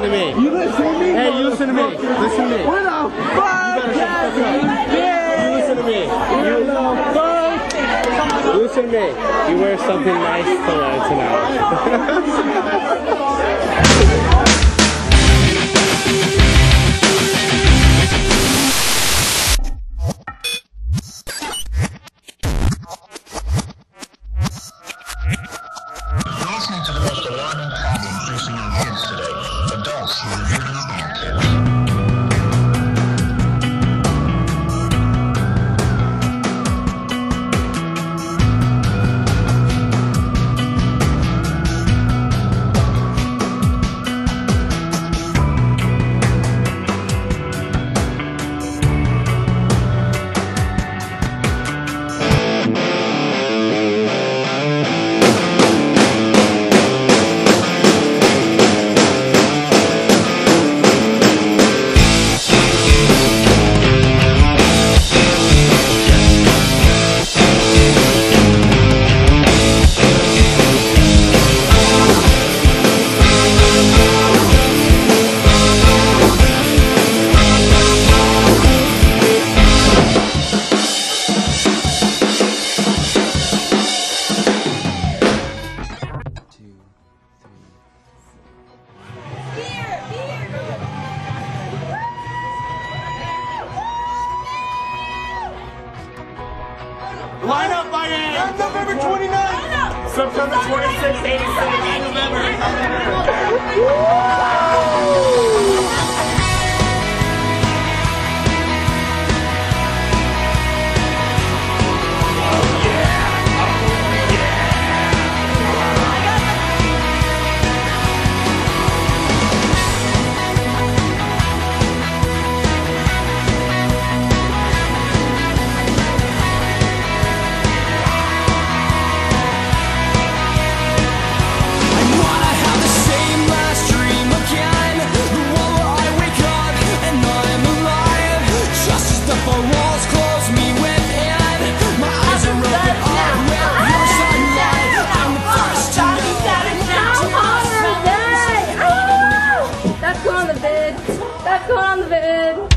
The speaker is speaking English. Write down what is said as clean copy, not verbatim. listen to me. You listen to me? Hey, you listen to me. Listen to me. What the fuck? You listen to me. You listen to me. You wear something nice tonight. Line up by name! That's November 29th! September 26th, 87th, November! Back on the vid.